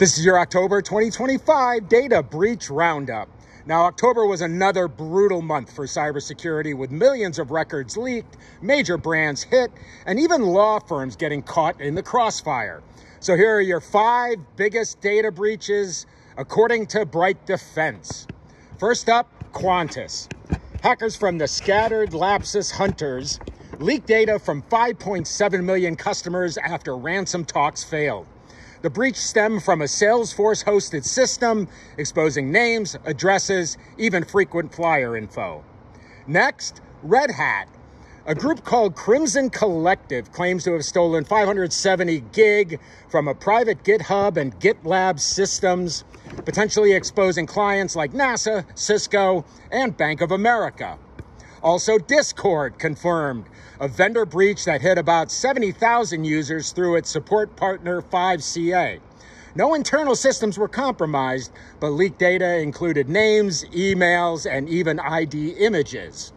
This is your October 2025 Data Breach Roundup. Now, October was another brutal month for cybersecurity, with millions of records leaked, major brands hit, and even law firms getting caught in the crossfire. So here are your 5 biggest data breaches, according to Bright Defense. First up, Qantas. Hackers from the Scattered Lapsus Hunters leaked data from 5.7 million customers after ransom talks failed. The breach stemmed from a Salesforce-hosted system, exposing names, addresses, even frequent flyer info. Next, Red Hat. A group called Crimson Collective claims to have stolen 570 gig from a private GitHub and GitLab systems, potentially exposing clients like NASA, Cisco, and Bank of America. Also, Discord confirmed a vendor breach that hit about 70,000 users through its support partner, 5CA. No internal systems were compromised, but leaked data included names, emails, and even ID images.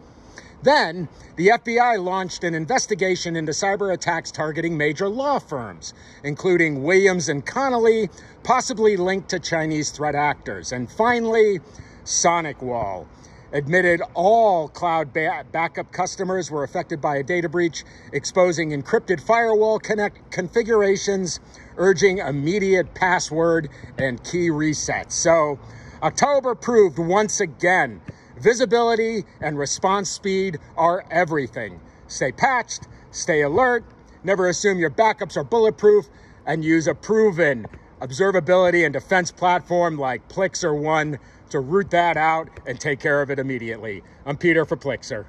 Then, the FBI launched an investigation into cyber attacks targeting major law firms, including Williams and Connolly, possibly linked to Chinese threat actors. And finally, SonicWall admitted all cloud backup customers were affected by a data breach, exposing encrypted firewall configurations, urging immediate password and key resets. So, October proved once again, visibility and response speed are everything. Stay patched, stay alert, never assume your backups are bulletproof, and use a proven observability and defense platform like Plixer One to root that out and take care of it immediately. I'm Peter for Plixer.